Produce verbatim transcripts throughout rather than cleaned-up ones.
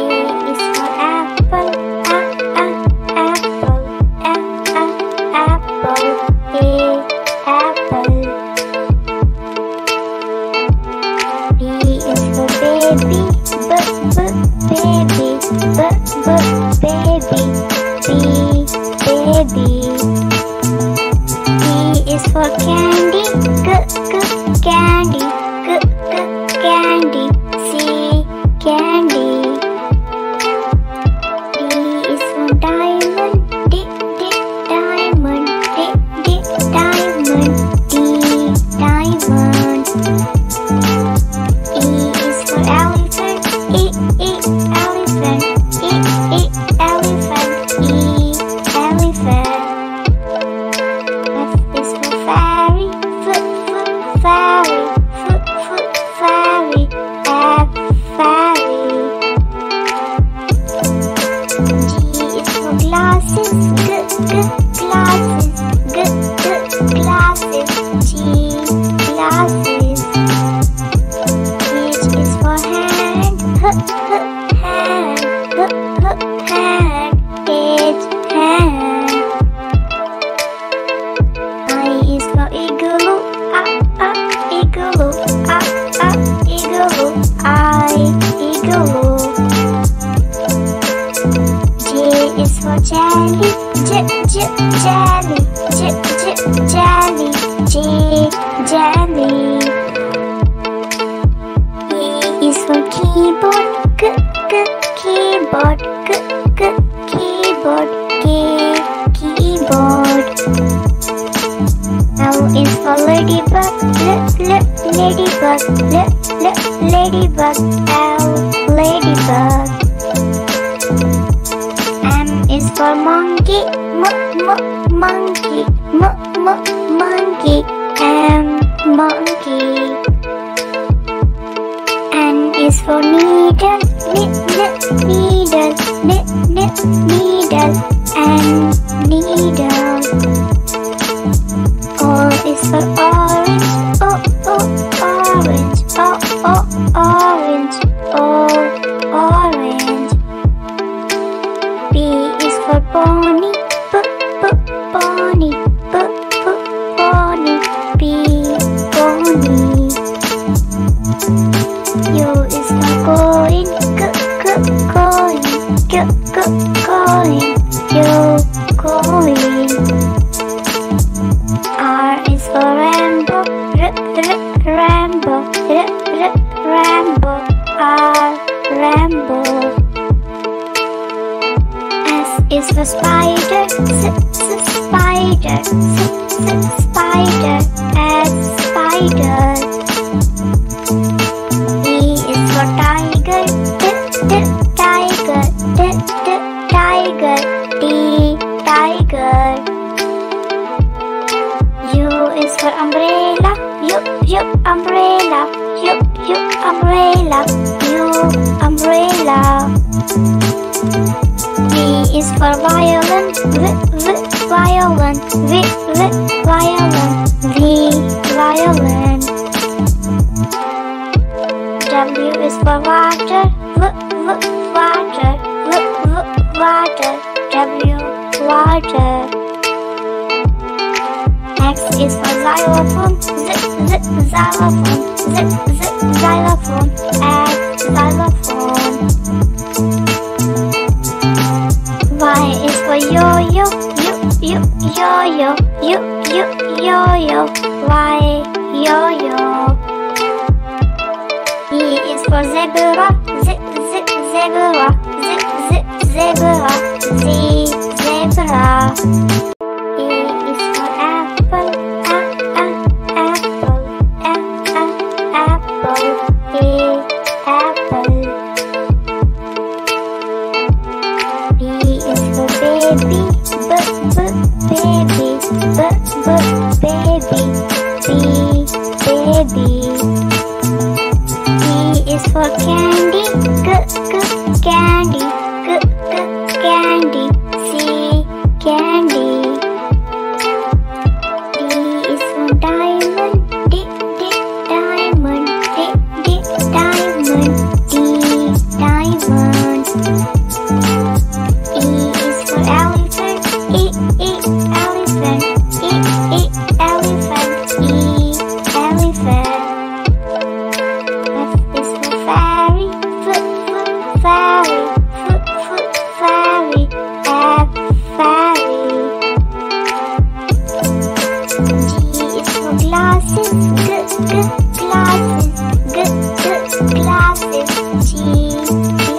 Apple, A,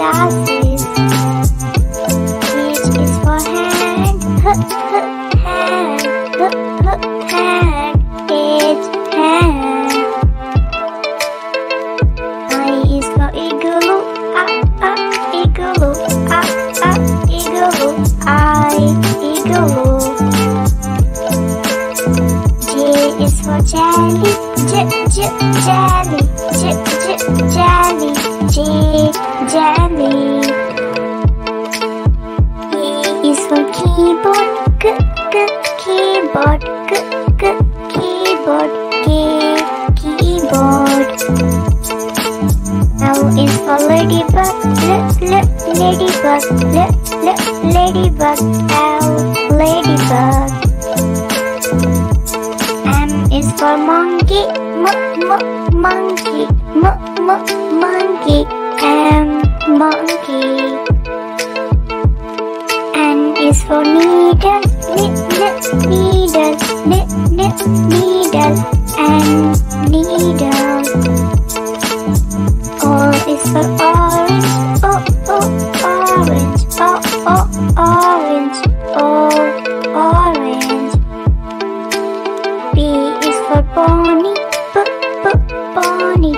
glasses. H is for hand, h, h, hand, h, h, hand, h, hand. I is for igloo, a, a, igloo, a, a, igloo, I, igloo. J is for jelly, j, j, jelly, j, j, jelly, j. Jelly. E is for keyboard, k, k, keyboard, k, k, keyboard, k, keyboard. L is for ladybug, l, l, ladybug, l, l, ladybug, L, ladybug. M is for monkey, m, m, monkey, m, m, monkey. M, monkey. N is for needle, n, n, needle, n, n, needle, N, needle. O is for orange, o, o, orange, o, o, orange, o, orange. P is for pony, p, p, pony, p.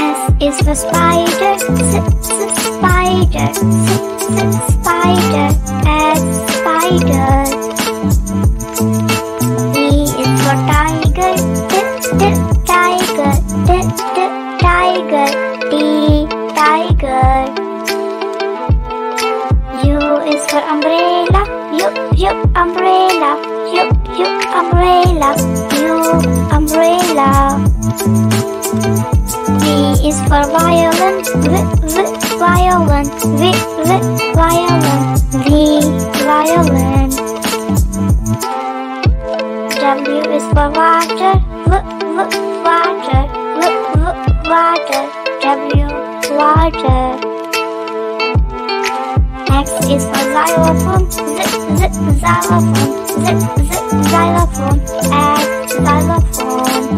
S is for spider, s, s, spider, s, s, spider, S, spider. T is for tiger, t, t, tiger, t, t, tiger, T, tiger. U is for umbrella, U, U, umbrella, U, U, umbrella, U, umbrella. V is for violin, v, v, violin, v, v, violin, v, violin. W is for water, v, v, water, v, v, water, W, water. X is for xylophone, z, z, xylophone, z, z, xylophone, X, xylophone.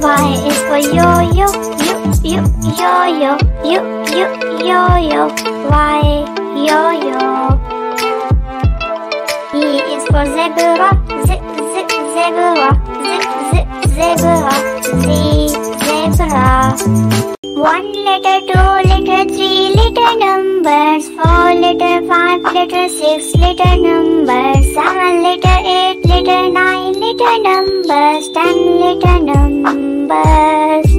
Y is for yo-yo, yo-yo, yo-yo, yo-yo, yo-yo, Y, yo-yo. E is for zebra, z-z-zebra, z-z-zebra, z-zebra. One letter, two letter, three letter numbers, four letter, five letter, six letter numbers, seven letter, eight letter, nine letter numbers, ten letter numbers. Bye.